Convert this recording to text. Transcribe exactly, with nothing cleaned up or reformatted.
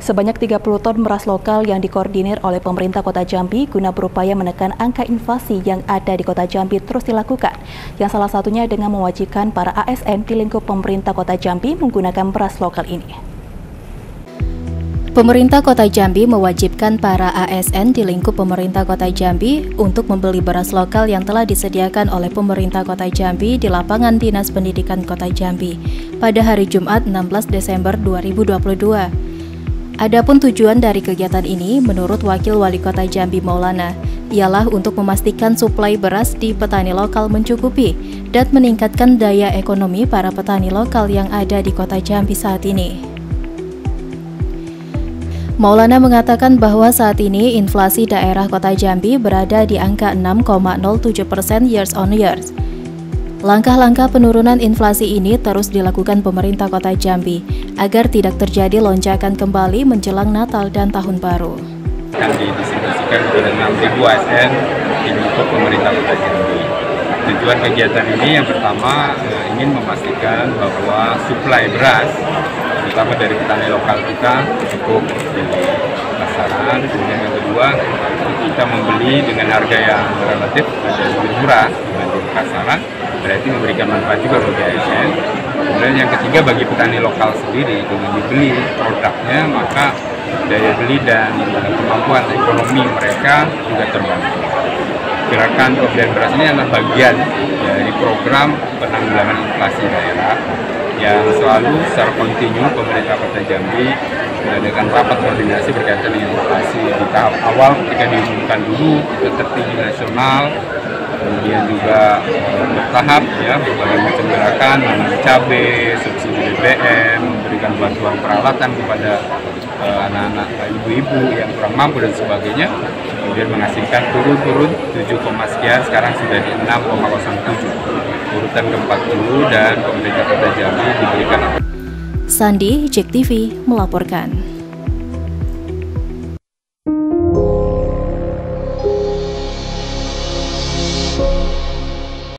Sebanyak tiga puluh ton beras lokal yang dikoordinir oleh pemerintah Kota Jambi guna berupaya menekan angka inflasi yang ada di Kota Jambi terus dilakukan, yang salah satunya dengan mewajibkan para A S N di lingkup pemerintah Kota Jambi menggunakan beras lokal ini. Pemerintah Kota Jambi mewajibkan para A S N di lingkup pemerintah Kota Jambi untuk membeli beras lokal yang telah disediakan oleh pemerintah Kota Jambi di lapangan Dinas Pendidikan Kota Jambi pada hari Jumat enam belas Desember dua ribu dua puluh dua. Adapun tujuan dari kegiatan ini menurut Wakil Wali Kota Jambi Maulana ialah untuk memastikan suplai beras di petani lokal mencukupi dan meningkatkan daya ekonomi para petani lokal yang ada di Kota Jambi saat ini. Maulana mengatakan bahwa saat ini inflasi daerah Kota Jambi berada di angka enam koma nol tujuh persen year on year. Langkah-langkah penurunan inflasi ini terus dilakukan pemerintah Kota Jambi agar tidak terjadi lonjakan kembali menjelang Natal dan Tahun Baru. Yang didistribusikan oleh enam ribu A S N di lingkup pemerintah Kota Jambi. Tujuan kegiatan ini yang pertama ingin memastikan bahwa suplai beras terutama dari petani lokal kita cukup di pasaran. Kemudian yang kedua, kita membeli dengan harga yang relatif lebih murah dibanding pasaran, berarti memberikan manfaat juga bagi A S N. Kemudian yang ketiga, bagi petani lokal sendiri dengan dibeli produknya, maka daya beli dan kemampuan ekonomi mereka juga terbantu. Gerakan pembelian beras ini adalah bagian dari program penanggulangan inflasi daerah yang selalu secara kontinu pemerintah Kota Jambi mengadakan rapat koordinasi berkaitan dengan inflasi di tahap awal ketika diumumkan dulu ke tertinggi nasional, kemudian juga bertahap ya berbagai macam gerakan, menanam cabai, subsidi B B M, memberikan bantuan peralatan kepada anak-anak uh, ibu-ibu yang kurang mampu dan sebagainya, kemudian menghasilkan turun-turun tujuh, sekian sekarang sudah di enam koma nol tujuh urutan ke empat puluh dan pemerintah Kota Jambi diberikan. Sandi, Jek T V melaporkan.